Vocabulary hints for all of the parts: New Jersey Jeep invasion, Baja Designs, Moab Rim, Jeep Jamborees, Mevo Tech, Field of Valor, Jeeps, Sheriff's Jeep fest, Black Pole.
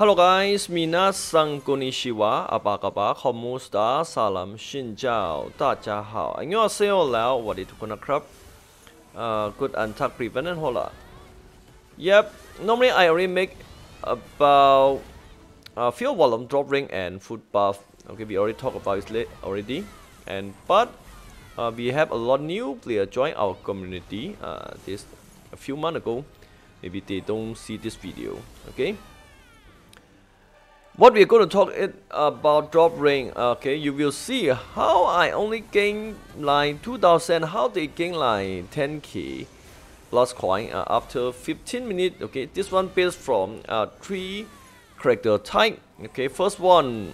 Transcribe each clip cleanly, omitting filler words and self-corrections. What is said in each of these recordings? Halo guys, minasang konnichiwa, apa kabar, komusta, salam shinjao, dacha hao, annyeonghaseyo, lao, wadi tukuna krab, good attack prevent and hola. Yep, normally I already make about field volume, drop ring and food buff. Okay, we already talked about it already, and but we have a lot new player join our community this a few months ago. Maybe they don't see this video. Okay, what we're going to talk it about drop ring. Okay, you will see how I only gain like 2,000, how they gain like 10k plus coin after 15 minutes. Okay, this one based from 3 character type. Okay, first one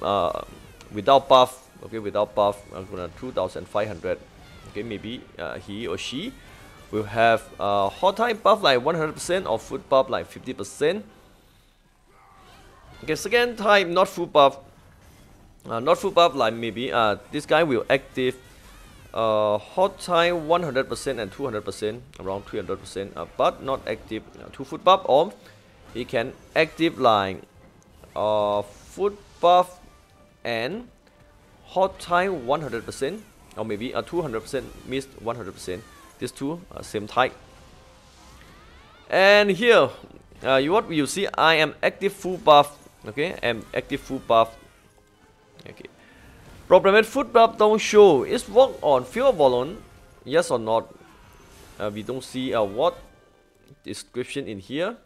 without buff. Okay, without buff, I'm gonna 2,500. Okay, maybe he or she will have hot type buff like 100% or food buff like 50%. Okay, second type not food buff, like maybe this guy will active hot type 100% and 200%, around 300%, but not active 2 food buff, or he can active like food buff and hot type 100%, or maybe a 200% missed 100%. These two are same type. And here, what you see, I am active full buff. Okay, I'm active full buff. Okay. Problem with food buff don't show. It's work on field of valor, yes or not? We don't see what description in here.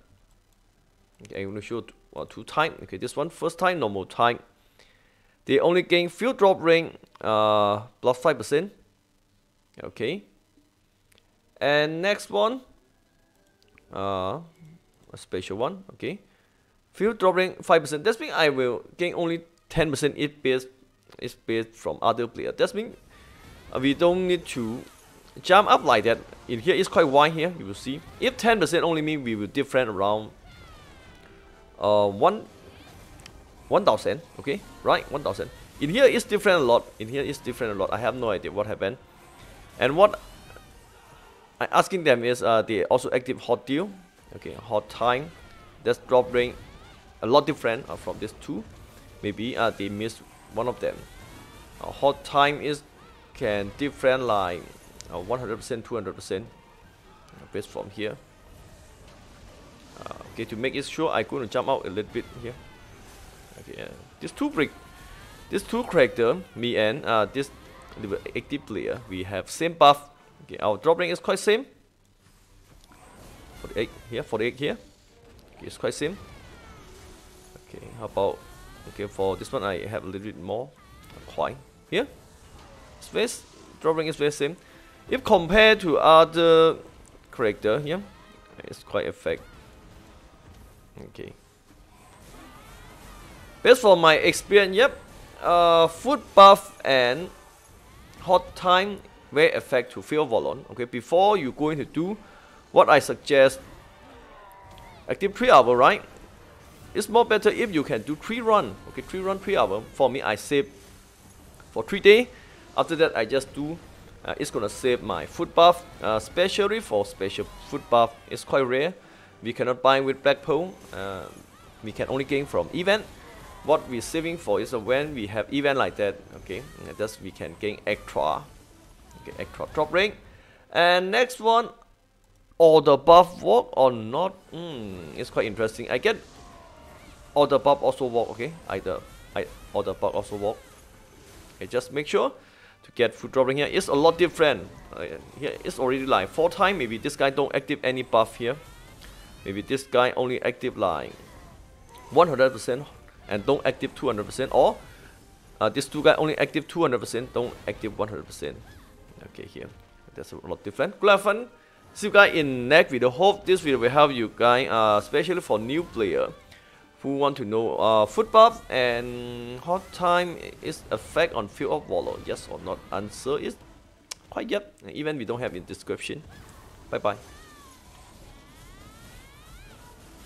Okay, I'm gonna show two type. Okay, this one first type, normal type. They only gain field drop ring plus 5%. Okay. And next one, a special one. Okay. Field drop ring 5%. That means I will gain only 10% is based from other player. That means we don't need to jump up like that. In here it's quite wide here, you will see. If 10% only means we will different around 1,000, okay, right, 1,000. In here is different a lot. I have no idea what happened. And what I'm asking them is, they also active hot deal, okay, hot time. That's drop ring, a lot different from these two. Maybe they missed one of them. Hot time is can different like 100%, 200% based from here. Okay, to make it sure, I'm going to jump out a little bit here. Okay, these two character, me and this active player, we have same buff. Okay, our drop ring is quite same. 48 here, 48 here. Okay, it's quite same. Okay, how about okay for this one? I have a little bit more coin here. Space drop ring is very same. If compared to other character here, it's quite effect. Okay. Based from my experience, yep, food buff and hot time very effect to field of valor. Okay, before you going to do what I suggest, active 3 hour, right? It's more better if you can do 3 run. Okay, 3 run 3 hour. For me, I save for 3 days. After that, I just do. It's gonna save my food buff, especially for special food buff. It's quite rare. We cannot buy with Black Pole. We can only gain from event. What we're saving for is when we have event like that, okay, that's we can gain extra, okay, extra drop ring. And next one, all the buff work or not? It's quite interesting. I get all the buff also work. Okay, all the buff also work. Okay, just make sure to get food drop ring here. It's a lot different. Here it's already like 4 times. Maybe this guy don't active any buff here. Maybe this guy only active like 100%. And don't active 200%, or these two guys only active 200%, don't active 100%. Okay, here that's a lot different. Good fun. See you guys in next video. Hope this video will help you guys, especially for new player who want to know food buff and hot time is effect on field of valor. Yes or not? Answer is quite yep. Even we don't have in description. Bye bye.